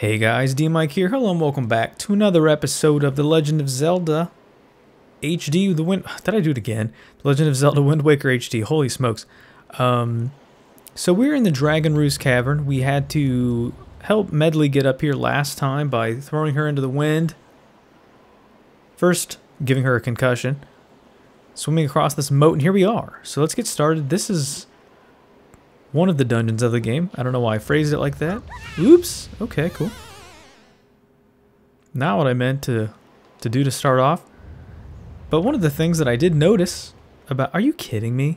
Hey guys, D-Mike here. Hello and welcome back to another episode of The Legend of Zelda HD. The Legend of Zelda Wind Waker HD. Holy smokes. So we're in the Dragon Roost Cavern. We had to help Medli get up here last time by throwing her into the wind. First, giving her a concussion. Swimming across this moat, and here we are. So let's get started. This is one of the dungeons of the game. I don't know why I phrased it like that. Oops. Okay, cool. Not what I meant to do to start off. But one of the things that I did notice about... Are you kidding me?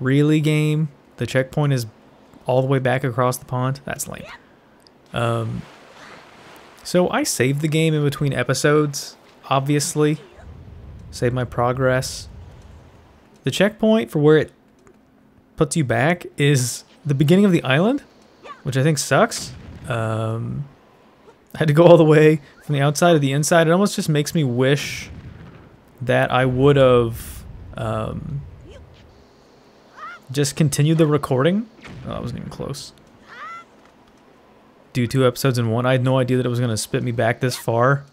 Really, game? The checkpoint is all the way back across the pond? That's lame. So I saved the game in between episodes, obviously. Save my progress. The checkpoint for where it puts you back is the beginning of the island, which I think sucks. I had to go all the way from the outside to the inside. It almost just makes me wish that I would have just continued the recording. Oh, I wasn't even close. Do two episodes in one. I had no idea that it was going to spit me back this far.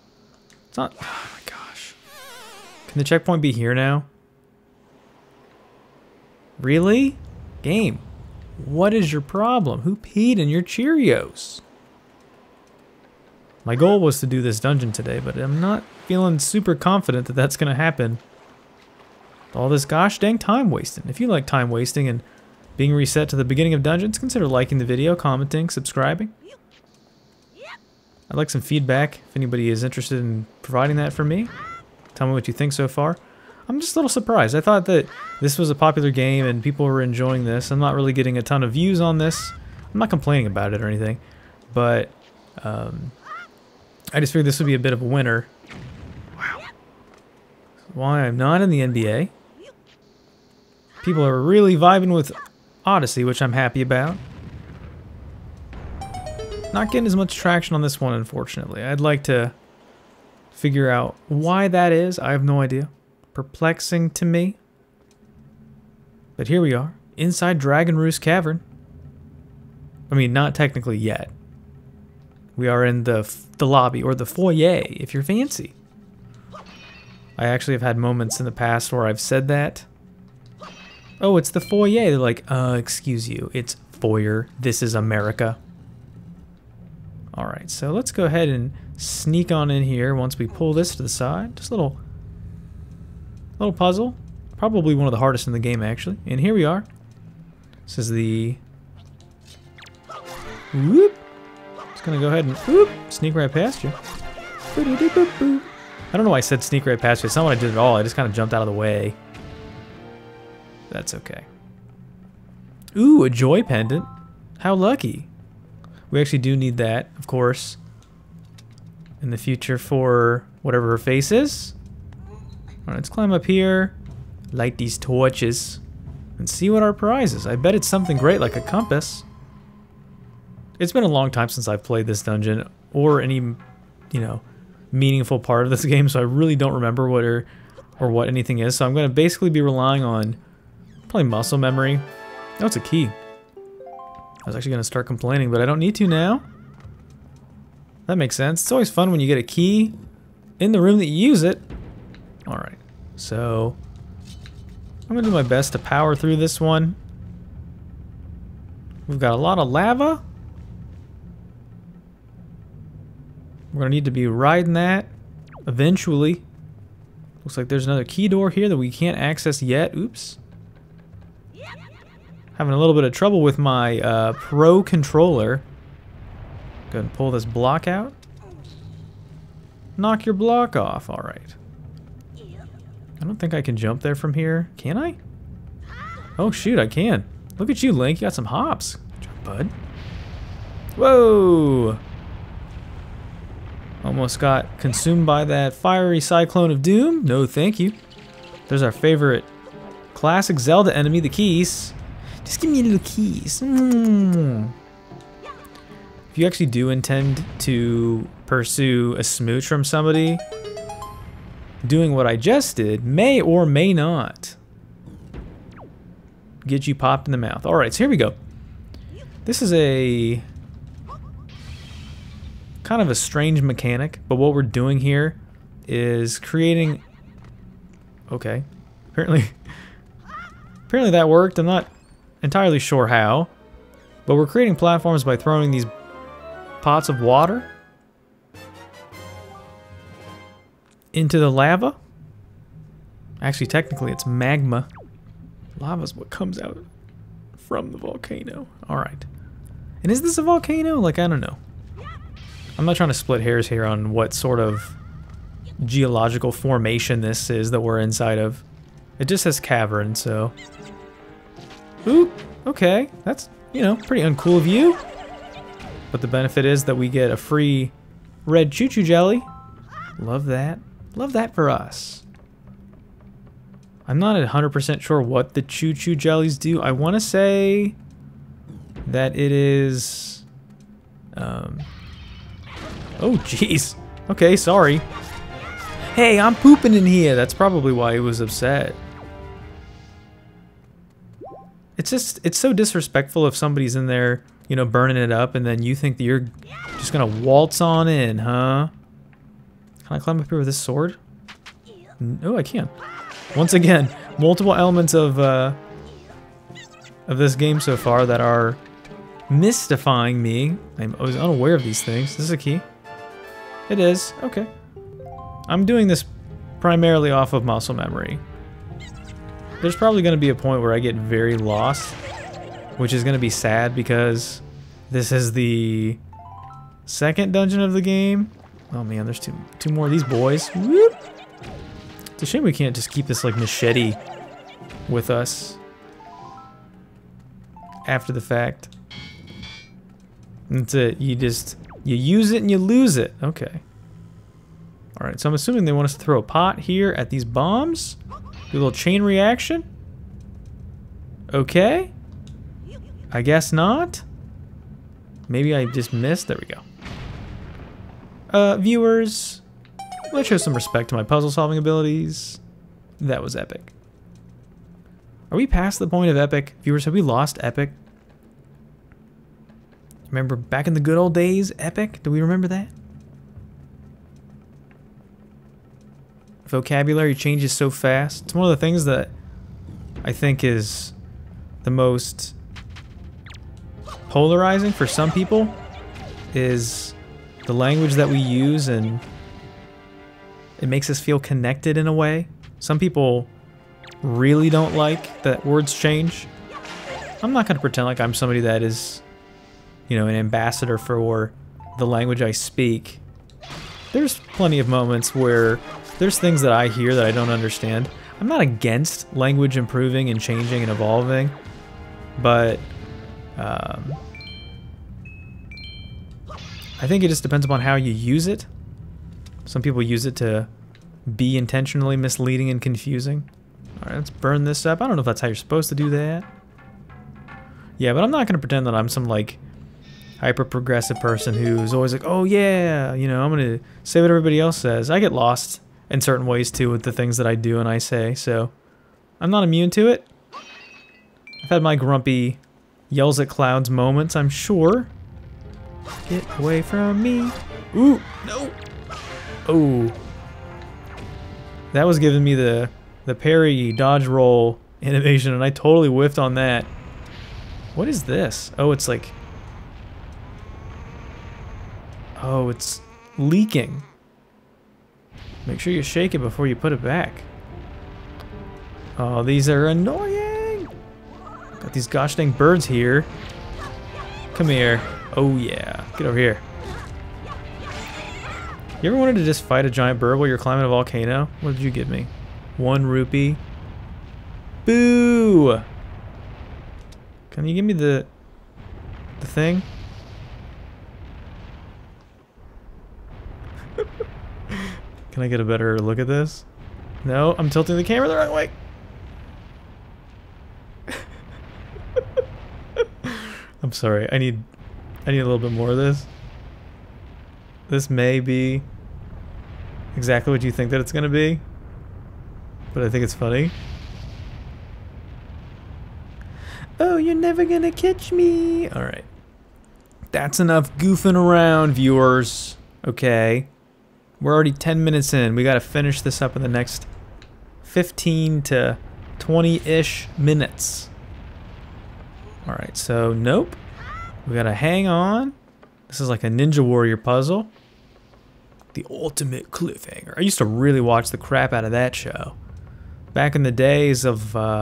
It's not... Oh my gosh. Can the checkpoint be here now? Really? Game, what is your problem? Who peed in your Cheerios? My goal was to do this dungeon today, but I'm not feeling super confident that that's going to happen. All this gosh dang time wasting. If you like time wasting and being reset to the beginning of dungeons, consider liking the video, commenting, subscribing. I'd like some feedback if anybody is interested in providing that for me. Tell me what you think so far. I'm just a little surprised. I thought that this was a popular game and people were enjoying this. I'm not really getting a ton of views on this. I'm not complaining about it or anything, but I just figured this would be a bit of a winner. Wow. Why I'm not in the NBA. People are really vibing with Odyssey, which I'm happy about. Not getting as much traction on this one, unfortunately. I'd like to figure out why that is. I have no idea. Perplexing to me. But here we are, inside Dragon Roost Cavern. I mean, not technically yet. We are in the lobby, or the foyer, if you're fancy. I actually have had moments in the past where I've said that. Oh, it's the foyer. They're like, excuse you, it's foyer. This is America. Alright, so let's go ahead and sneak on in here once we pull this to the side. Just a little puzzle, probably one of the hardest in the game actually. And here we are. This is the whoop. Just gonna go ahead and whoop, sneak right past you. I don't know why I said sneak right past you. It's not what I did at all. I just kind of jumped out of the way. That's okay. Ooh, a joy pendant. How lucky. We actually do need that, of course, in the future for whatever her face is. All right, let's climb up here, light these torches, and see what our prize is. I bet it's something great like a compass. It's been a long time since I've played this dungeon or any, meaningful part of this game, so I really don't remember what or what anything is. So I'm going to basically be relying on probably muscle memory. Oh, it's a key. I was actually going to start complaining, but I don't need to now. That makes sense. It's always fun when you get a key in the room that you use it. All right. So, I'm going to do my best to power through this one. We've got a lot of lava. We're going to need to be riding that eventually. Looks like there's another key door here that we can't access yet. Oops. Having a little bit of trouble with my pro controller. Go ahead and pull this block out. Knock your block off. All right. I don't think I can jump there from here. Can I? Oh, shoot, I can. Look at you, Link. You got some hops. Jump, bud. Whoa! Almost got consumed by that fiery cyclone of doom. No, thank you. There's our favorite classic Zelda enemy, the keys. Just give me little keys. If you actually do intend to pursue a smooch from somebody, doing what I just did may or may not get you popped in the mouth. All right, so here we go. This is a kind of a strange mechanic, but what we're doing here is creating... Okay. Apparently that worked. I'm not entirely sure how. But we're creating platforms by throwing these pots of water into the lava. Actually, technically, it's magma. Lava's what comes out from the volcano. Alright. And is this a volcano? Like, I don't know. I'm not trying to split hairs here on what sort of geological formation this is that we're inside of. It just says cavern, so... Ooh, okay. That's, you know, pretty uncool view. But the benefit is that we get a free red choo-choo jelly. Love that. Love that for us. I'm not 100% sure what the choo-choo jellies do. I want to say that it is... Oh, jeez. Okay, sorry. Hey, I'm pooping in here. That's probably why he was upset. It's just, it's so disrespectful if somebody's in there, you know, burning it up, and then you think that you're just gonna waltz on in, huh? Can I climb up here with this sword? No, I can't. Once again, multiple elements of this game so far that are mystifying me. I was unaware of these things. Is this a key? It is. Okay. I'm doing this primarily off of muscle memory. There's probably going to be a point where I get very lost, which is going to be sad because this is the second dungeon of the game. Oh man, there's two more of these boys. Whoop. It's a shame we can't just keep this like machete with us after the fact. That's it. You use it and you lose it. Okay. Alright, so I'm assuming they want us to throw a pot here at these bombs. Do a little chain reaction. Okay. I guess not. Maybe I just missed. There we go. Viewers, let's show some respect to my puzzle solving abilities. That was epic. Are we past the point of epic? Viewers, have we lost epic? Remember back in the good old days, epic? Do we remember that? Vocabulary changes so fast. It's one of the things that I think is the most polarizing for some people is the language that we use, and it makes us feel connected in a way. Some people really don't like that words change. I'm not going to pretend like I'm somebody that is, you know, an ambassador for the language I speak. There's plenty of moments where there's things that I hear that I don't understand. I'm not against language improving and changing and evolving, but I think it just depends upon how you use it. Some people use it to be intentionally misleading and confusing. All right, let's burn this up. I don't know if that's how you're supposed to do that. Yeah, but I'm not gonna pretend that I'm some like hyper-progressive person who's always like, oh yeah, you know, I'm gonna say what everybody else says. I get lost in certain ways too with the things that I do and I say, so I'm not immune to it. I've had my grumpy yells at clouds moments, I'm sure. Get away from me. Ooh, no. Oh. That was giving me the parry dodge roll animation, and I totally whiffed on that. What is this? Oh, it's like... Oh, it's leaking. Make sure you shake it before you put it back. Oh, these are annoying! Got these gosh dang birds here. Come here. Oh yeah, get over here. You ever wanted to just fight a giant bird while you're climbing a volcano? What did you give me? 1 rupee. Boo! Can you give me the thing? Can I get a better look at this? No, I'm tilting the camera the right way. I'm sorry. I need a little bit more of this. This may be exactly what you think that it's going to be, but I think it's funny. Oh, you're never going to catch me. All right. That's enough goofing around, viewers. Okay. We're already 10 minutes in. We gotta finish this up in the next 15 to 20-ish minutes. Alright, so nope. We gotta hang on. This is like a Ninja Warrior puzzle. The ultimate cliffhanger. I used to really watch the crap out of that show. Back in the days of when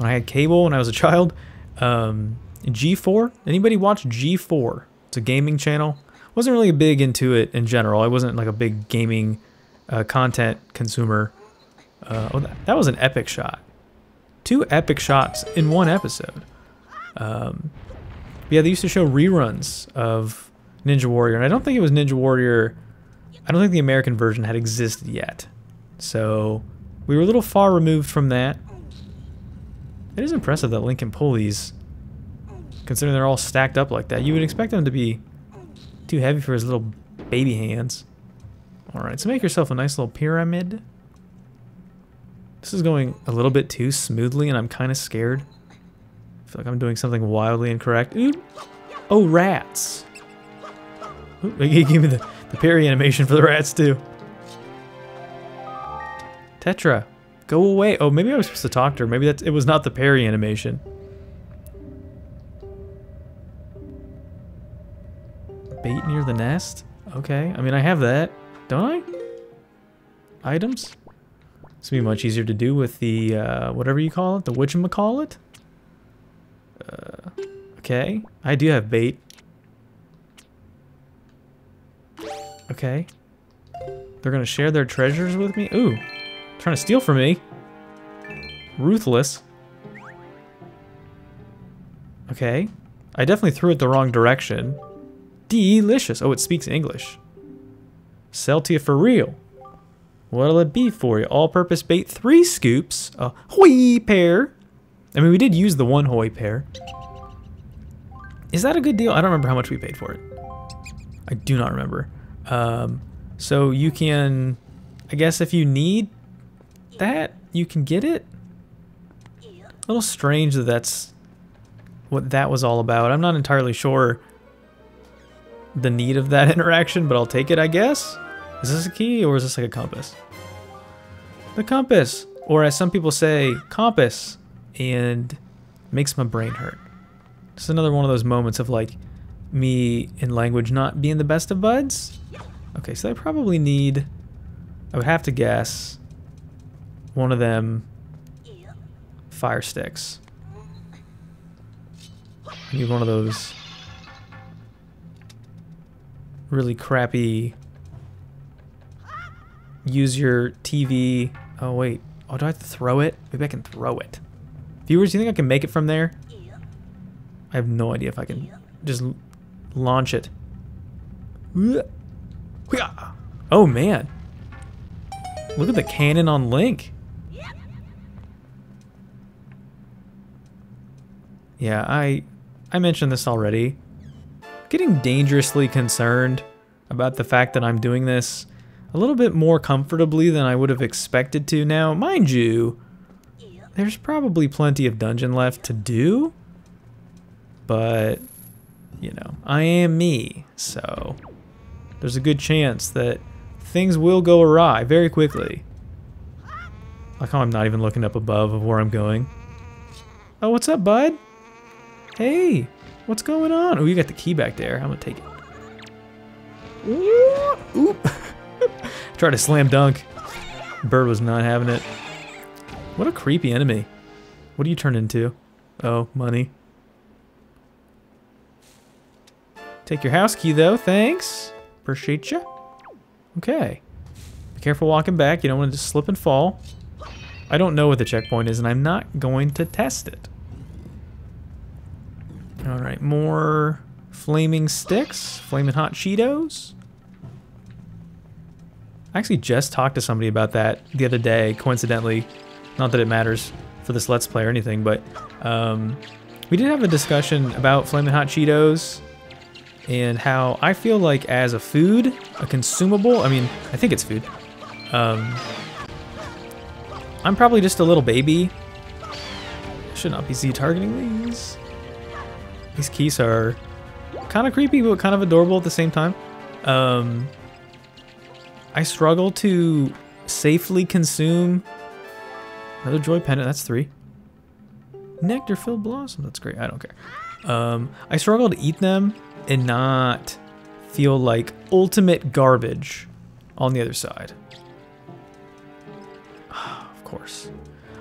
I had cable when I was a child. G4? Anybody watch G4? It's a gaming channel. Wasn't really big into it in general. I wasn't like a big gaming content consumer. Oh, that was an epic shot. Two epic shots in one episode. Yeah, they used to show reruns of Ninja Warrior, and I don't think it was Ninja Warrior. I don't think the American version had existed yet. So we were a little far removed from that. It is impressive that Link can pull these, considering they're all stacked up like that. You would expect them to be too heavy for his little baby hands. Alright, so make yourself a nice little pyramid. This is going a little bit too smoothly, and I'm kind of scared. I feel like I'm doing something wildly incorrect. Ooh. Oh, rats! Ooh, he gave me the parry animation for the rats, too. Tetra, go away. Oh, maybe I was supposed to talk to her. Maybe it was not the parry animation. Bait near the nest? Okay, I mean, I have that. Don't I? Items? This would be much easier to do with the, whatever you call it, the whatchamacallit? Okay, I do have bait. Okay. They're gonna share their treasures with me? Ooh, trying to steal from me. Ruthless. Okay. I definitely threw it the wrong direction. Delicious. Oh, it speaks English. Sell to you for real. What'll it be for you? All-purpose bait, 3 scoops, a hoi pair. I mean, we did use the one hoi pair. Is that a good deal? I don't remember how much we paid for it. I do not remember. So you can, I guess if you need that, you can get it. A little strange that that's what that was all about. I'm not entirely sure the need of that interaction, but I'll take it, I guess. Is this a key or is this like a compass? The compass, or as some people say, compass, and makes my brain hurt. This is another one of those moments of like me in language not being the best of buds. Okay, so I probably need, I would have to guess, one of them fire sticks. I need one of those really crappy use your TV. Oh wait, oh, do I have to throw it? Maybe I can throw it. Viewers, do you think I can make it from there? I have no idea if I can just launch it. Oh man, look at the cannon on Link. Yeah, I mentioned this already. Getting dangerously concerned about the fact that I'm doing this a little bit more comfortably than I would have expected to. Now, mind you, there's probably plenty of dungeon left to do, but, you know, I am me, so there's a good chance that things will go awry very quickly. Like how I'm not even looking up above of where I'm going. Oh, what's up, bud? Hey, what's going on? Oh, you got the key back there. I'm gonna take it. Ooh, oop. Try to slam dunk. Bird was not having it. What a creepy enemy. What do you turn into? Oh, money. Take your house key though, thanks. Appreciate ya. Okay. Be careful walking back, you don't want to just slip and fall. I don't know what the checkpoint is and I'm not going to test it. Alright, more flaming sticks, Flamin' Hot Cheetos. I actually just talked to somebody about that the other day, coincidentally. Not that it matters for this Let's Play or anything, but we did have a discussion about Flamin' Hot Cheetos and how I feel like as a food, a consumable, I mean, I think it's food. I'm probably just a little baby. I should not be Z-targeting these. These keys are kind of creepy, but kind of adorable at the same time. I struggle to safely consume another joy pendant. That's 3. Nectar-filled blossom. That's great. I don't care. I struggle to eat them and not feel like ultimate garbage on the other side. Of course.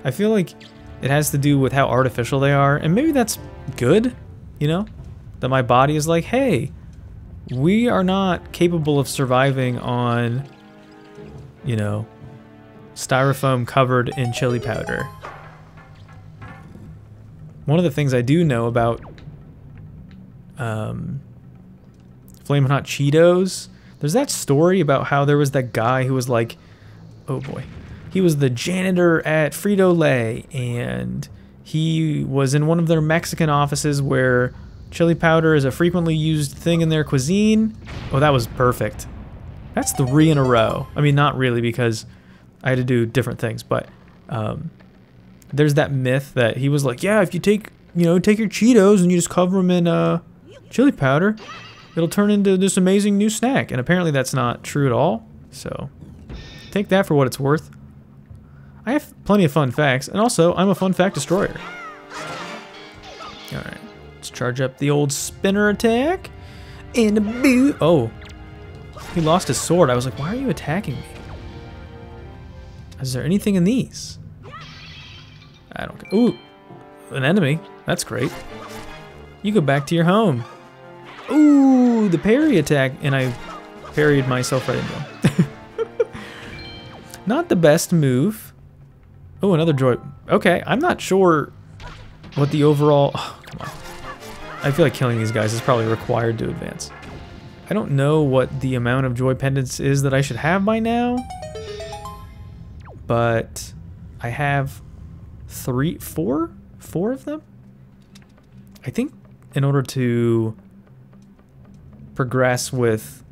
I feel like it has to do with how artificial they are, and maybe that's good, you know? That my body is like, hey, we are not capable of surviving on, you know, styrofoam covered in chili powder. One of the things I do know about Flamin' Hot Cheetos, there's that story about how there was that guy who was like, oh boy, he was the janitor at Frito-Lay, and he was in one of their Mexican offices where chili powder is a frequently used thing in their cuisine. Oh, that was perfect. That's 3 in a row. I mean, not really, because I had to do different things, but there's that myth that he was like, yeah, if you take your Cheetos and you just cover them in chili powder, it'll turn into this amazing new snack. And apparently that's not true at all. So take that for what it's worth. I have plenty of fun facts, and also I'm a fun fact destroyer. All right, let's charge up the old spinner attack. And a boo. Oh, he lost his sword. I was like, why are you attacking me? Is there anything in these? I don't care. Ooh, an enemy. That's great. You go back to your home. Ooh, the parry attack, and I parried myself right into him. Not the best move. Oh, another droid. Okay, I'm not sure what the overall... Oh, come on. I feel like killing these guys is probably required to advance. I don't know what the amount of joy pendants is that I should have by now, but I have 4 of them? I think in order to progress with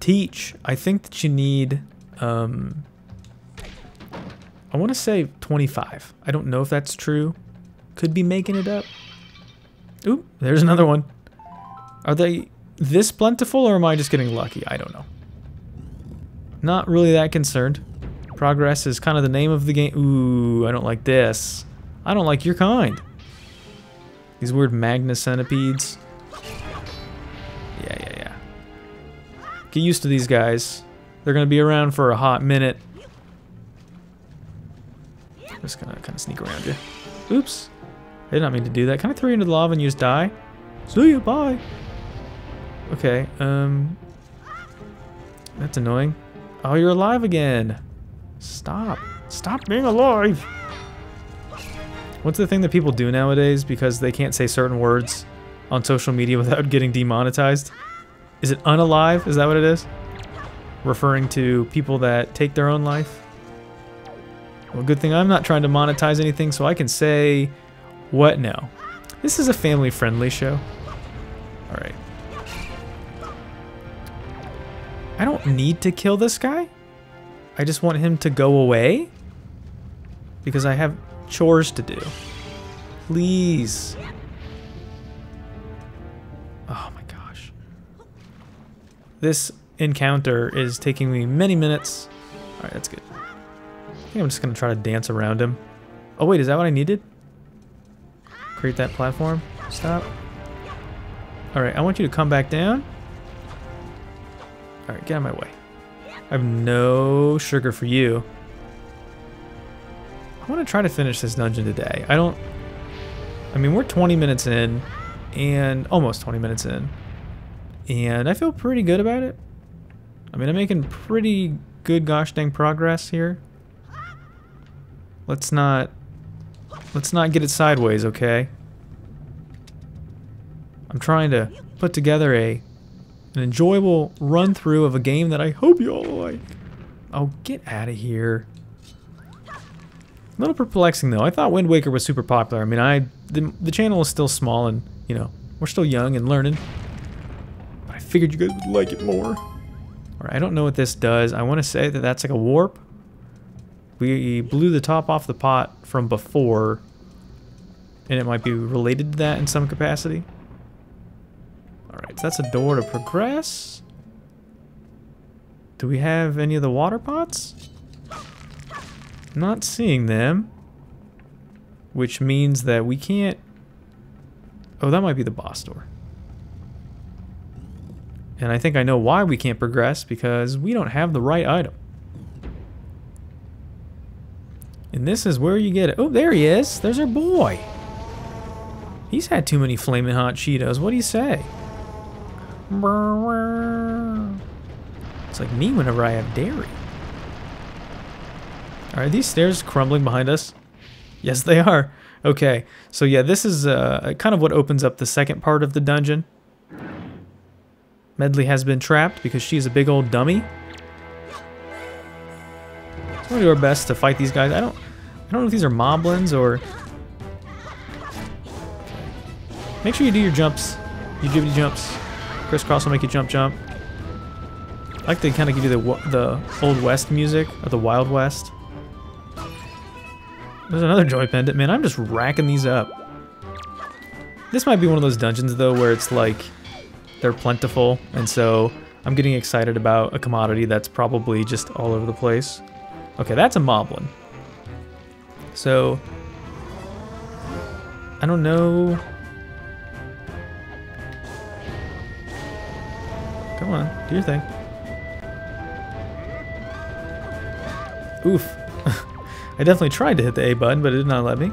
Teach, I think that you need, I want to say 25. I don't know if that's true. Could be making it up. Oop, there's another one. Are they this plentiful, or am I just getting lucky? I don't know. Not really that concerned. Progress is kind of the name of the game. Ooh, I don't like this. I don't like your kind. These weird magna centipedes. Yeah. Get used to these guys. They're gonna be around for a hot minute. I'm just gonna kind of sneak around you. Oops. I did not mean to do that. Can I throw you into the lava and you just die? See you, bye. Okay, that's annoying. Oh, you're alive again. Stop. Stop being alive. What's the thing that people do nowadays because they can't say certain words on social media without getting demonetized? Is it unalive? Is that what it is? Referring to people that take their own life? Well, good thing I'm not trying to monetize anything, so I can say what now. This is a family-friendly show. All right. I don't need to kill this guy. I just want him to go away because I have chores to do. Please. Oh my gosh. This encounter is taking me many minutes. All right, that's good. I think I'm just gonna try to dance around him. Oh wait, is that what I needed? Create that platform. Stop. All right, I want you to come back down. All right, get out of my way. I have no sugar for you. I want to try to finish this dungeon today. I mean, we're 20 minutes in, and almost 20 minutes in, and I feel pretty good about it. I mean, I'm making pretty good gosh dang progress here. Let's not get it sideways, okay? I'm trying to put together an enjoyable run through of a game that I hope you all like. Oh, get out of here. A little perplexing though. I thought Wind Waker was super popular. I mean, the channel is still small, and you know, we're still young and learning. But I figured you guys would like it more. All right, I don't know what this does. I want to say that that's like a warp. We blew the top off the pot from before, and it might be related to that in some capacity. Alright, so that's a door to progress. Do we have any of the water pots? Not seeing them. Which means that we can't... Oh, that might be the boss door. And I think I know why we can't progress, because we don't have the right item. And this is where you get it. Oh, there he is. There's our boy. He's had too many Flamin' Hot Cheetos. What do you say? It's like me whenever I have dairy. Are these stairs crumbling behind us? Yes, they are. Okay, so yeah, this is kind of what opens up the second part of the dungeon. Medli has been trapped because she's a big old dummy. We're gonna do our best to fight these guys. I don't know if these are moblins or... Make sure you do your jumps, your jibbity jumps. Crisscross will make you jump. I like to kind of give you the Old West music, or the Wild West. There's another joy pendant. Man, I'm just racking these up. This might be one of those dungeons, though, where it's like they're plentiful, and so I'm getting excited about a commodity that's probably just all over the place. Okay, that's a moblin. So, I don't know... Come on, do your thing. Oof. I definitely tried to hit the A button, but it did not let me.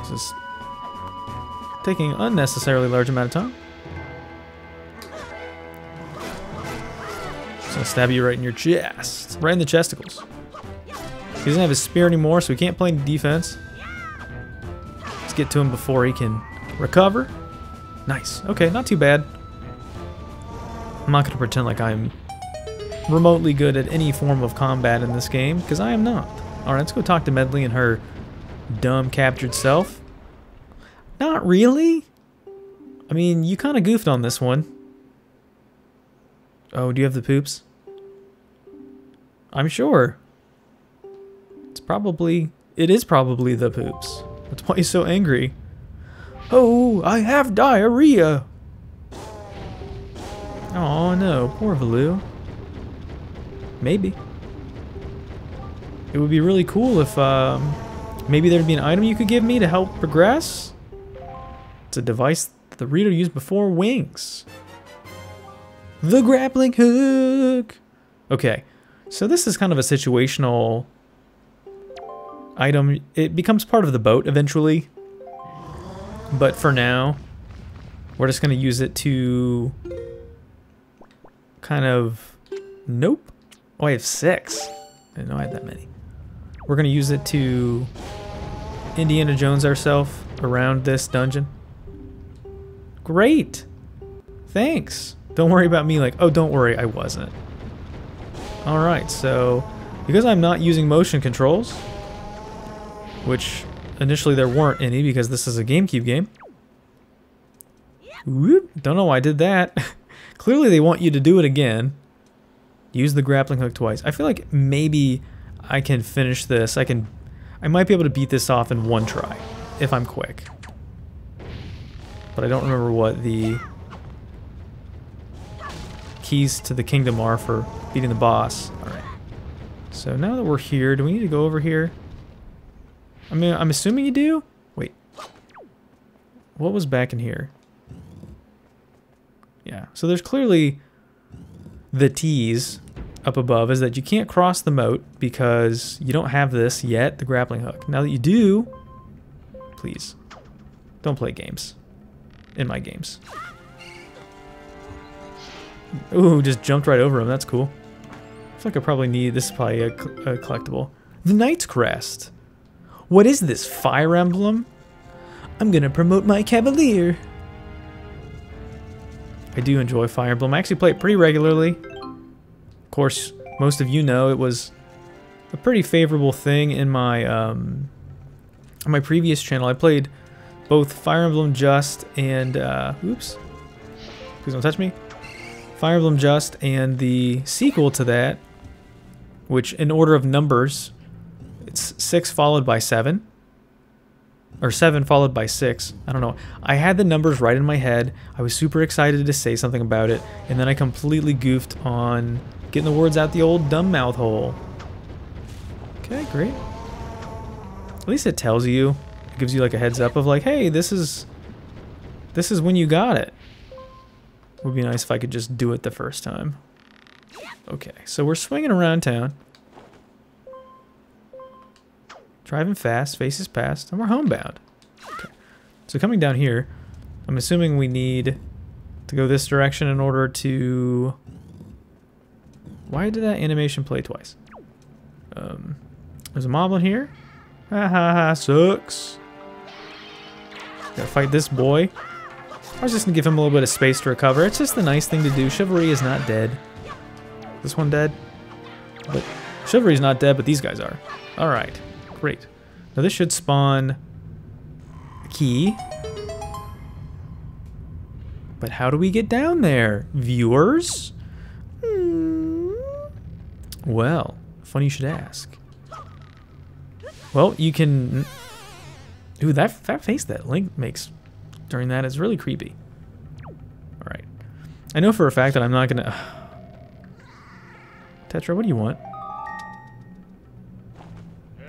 This is taking an unnecessarily large amount of time. It's gonna stab you right in your chest. Right in the chesticles. He doesn't have his spear anymore, so he can't play any defense. Let's get to him before he can recover. Nice. Okay, not too bad. I'm not gonna pretend like I'm remotely good at any form of combat in this game, because I am not. Alright, let's go talk to Medli and her dumb captured self. Not really? I mean, you kind of goofed on this one. Oh, do you have the poops? I'm sure. It's probably... It is probably the poops. That's why he's so angry. Oh, I have diarrhea! Oh no, poor Valoo. Maybe. It would be really cool if maybe there'd be an item you could give me to help progress. It's a device the reader used before wings. The grappling hook. Okay, so this is kind of a situational item. It becomes part of the boat eventually, but for now, we're just gonna use it to kind of... Nope. Oh, I have 6. I didn't know I had that many. We're going to use it to Indiana Jones ourselves around this dungeon. Great. Thanks. Don't worry about me like, oh, don't worry, I wasn't. Alright, so because I'm not using motion controls, which initially there weren't any because this is a GameCube game. Whoop, don't know why I did that. Clearly they want you to do it again. Use the grappling hook twice. I feel like maybe I can finish this. I might be able to beat this off in one try, if I'm quick. But I don't remember what the keys to the kingdom are for beating the boss. Alright. So now that we're here, do we need to go over here? I mean, I'm assuming you do? Wait. What was back in here? Yeah, so there's clearly... The tease up above is that you can't cross the moat because you don't have this yet, the grappling hook. Now that you do, please don't play games in my games. Ooh, just jumped right over him. That's cool. I feel like I probably need this. Is probably a collectible. The Knight's Crest. What is this, Fire Emblem? I'm gonna promote my Cavalier. I do enjoy Fire Emblem. I actually play it pretty regularly. Of course, most of you know it was a pretty favorable thing in my on my previous channel. I played both Fire Emblem Just and oops, please don't touch me. Fire Emblem Just and the sequel to that, which in order of numbers, it's 6 followed by 7. or 7 followed by 6. I don't know. I had the numbers right in my head. I was super excited to say something about it, and then I completely goofed on getting the words out the old dumb mouth hole. Okay, great. At least it tells you. It gives you like a heads up of like, hey, this is when you got it. It would be nice if I could just do it the first time. Okay, so we're swinging around town. Driving fast, faces past, and we're homebound. Okay. So coming down here, I'm assuming we need to go this direction in order to... Why did that animation play twice? There's a mob in here. Ha ha ha, sucks. Gotta fight this boy. I was just gonna give him a little bit of space to recover. It's just the nice thing to do. Chivalry is not dead. This one dead? But Chivalry's not dead, but these guys are. Alright. Great. Now this should spawn a key. But how do we get down there, viewers? Well, funny you should ask. Well, you can... Dude, that face that Link makes during that is really creepy. Alright. I know for a fact that I'm not gonna... Tetra, what do you want?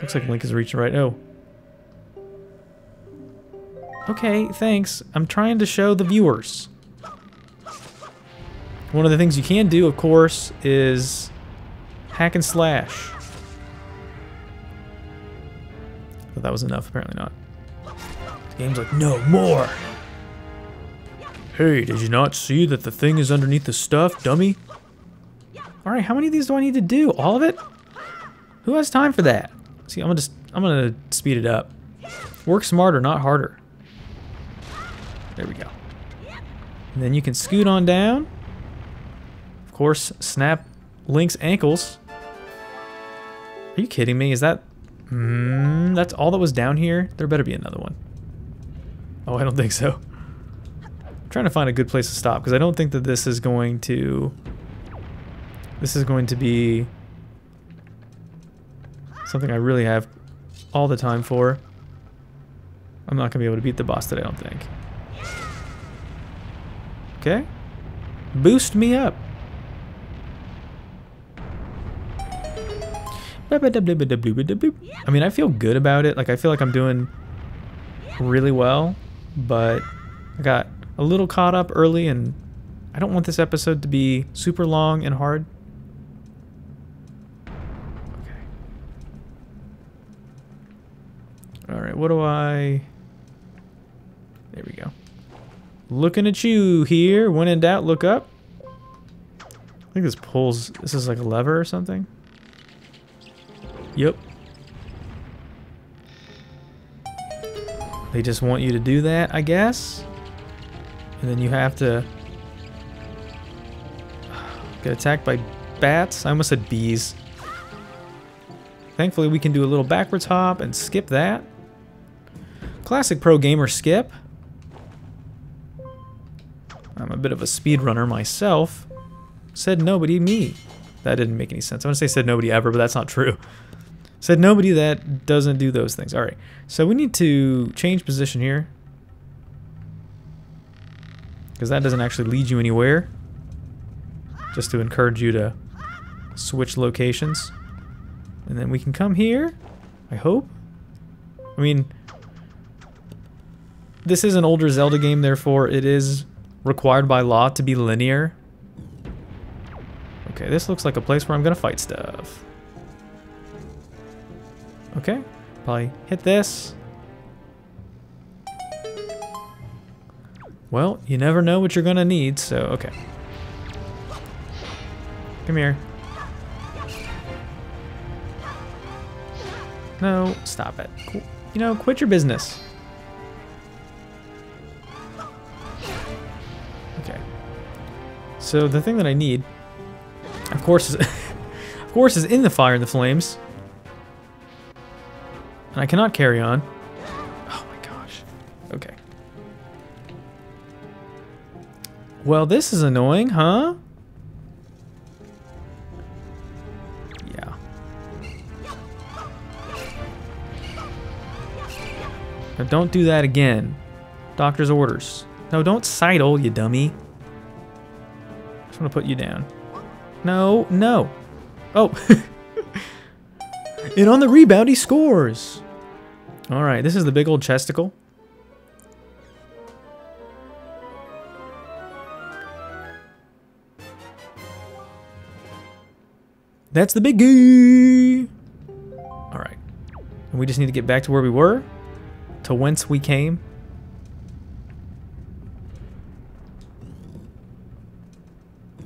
Looks like Link is reaching right. Oh. Okay, thanks. I'm trying to show the viewers. One of the things you can do, of course, is hack and slash. But that was enough, apparently not. The game's like, no more! Hey, did you not see that the thing is underneath the stuff, dummy? Alright, how many of these do I need to do? All of it? Who has time for that? See, I'm gonna speed it up. Work smarter, not harder. There we go. And then you can scoot on down. Of course, snap Link's ankles. Are you kidding me? Is that... that's all that was down here? There better be another one. Oh, I don't think so. I'm trying to find a good place to stop, because I don't think that this is going to... This is going to be... something I really have all the time for. I'm not going to be able to beat the boss today, I don't think. Okay. Boost me up. I mean, I feel good about it. Like, I feel like I'm doing really well, but I got a little caught up early, and I don't want this episode to be super long and hard. Alright, what do I... There we go. Looking at you here. When in doubt, look up. I think this pulls... This is like a lever or something. Yep. They just want you to do that, I guess. And then you have to... Get attacked by bats. I almost said bees. Thankfully, we can do a little backwards hop and skip that. Classic pro gamer skip. I'm a bit of a speedrunner myself. Said nobody me. That didn't make any sense. I want to say said nobody ever, but that's not true. Said nobody that doesn't do those things. Alright, so we need to change position here. Because that doesn't actually lead you anywhere. Just to encourage you to switch locations. And then we can come here, I hope. I mean... This is an older Zelda game, therefore it is required by law to be linear. Okay, this looks like a place where I'm gonna fight stuff. Okay, probably hit this. Well, you never know what you're gonna need, so okay. Come here. No, stop it. You know, quit your business. So the thing that I need, of course, is of course, in the fire and the flames. And I cannot carry on. Oh my gosh. Okay. Well, this is annoying, huh? Yeah. Now don't do that again. Doctor's orders. No, don't sidle, you dummy. I just want to put you down. No, no. Oh. And on the rebound, he scores. All right, this is the big old chesticle. That's the biggie. All right. And we just need to get back to where we were, to whence we came.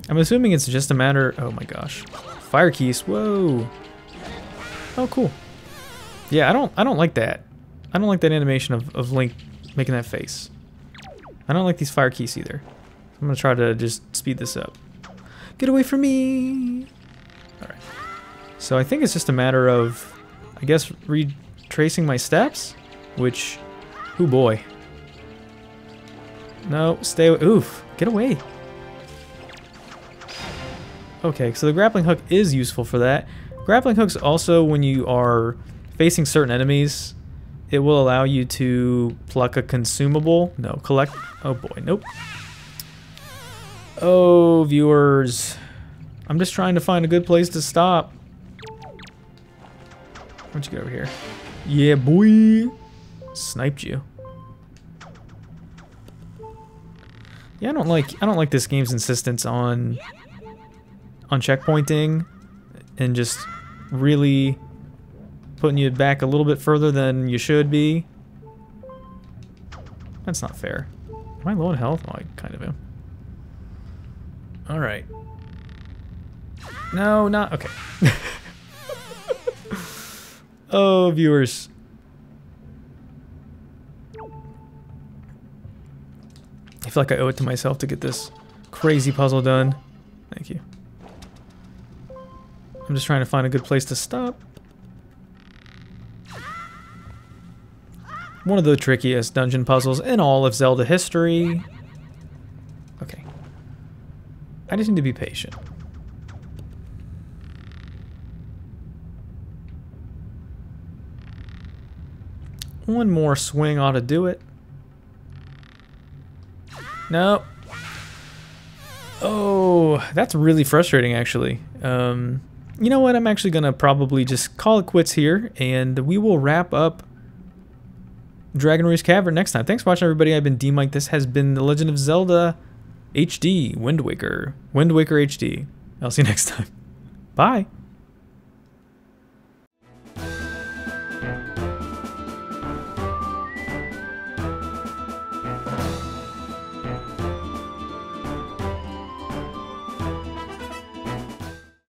I'm assuming it's just a matter... Oh my gosh. Fire keys. Whoa. Oh, cool. Yeah, I don't like that. I don't like that animation of Link making that face. I don't like these fire keys either. I'm going to try to just speed this up. Get away from me. All right. So I think it's just a matter of, I guess, retracing my steps, which, oh boy. No, stay, oof, get away. Okay, so the grappling hook is useful for that. Grappling hooks also, when you are facing certain enemies, it will allow you to pluck a consumable. No, collect, oh boy, nope. Oh, viewers. I'm just trying to find a good place to stop. Why don't you get over here? Yeah, boy. Sniped you. Yeah, I don't like this game's insistence on checkpointing and just really putting you back a little bit further than you should be. That's not fair. Am I low on health? Oh, I kind of am. All right. No, not okay. Oh, viewers. I feel like I owe it to myself to get this crazy puzzle done. Thank you. I'm just trying to find a good place to stop. One of the trickiest dungeon puzzles in all of Zelda history. Okay. I just need to be patient. One more swing ought to do it. No. Oh, that's really frustrating, actually. You know what? I'm actually going to probably just call it quits here, and we will wrap up Dragon Roost Cavern next time. Thanks for watching, everybody. I've been D-Mike. This has been The Legend of Zelda HD, Wind Waker. Wind Waker HD. I'll see you next time. Bye.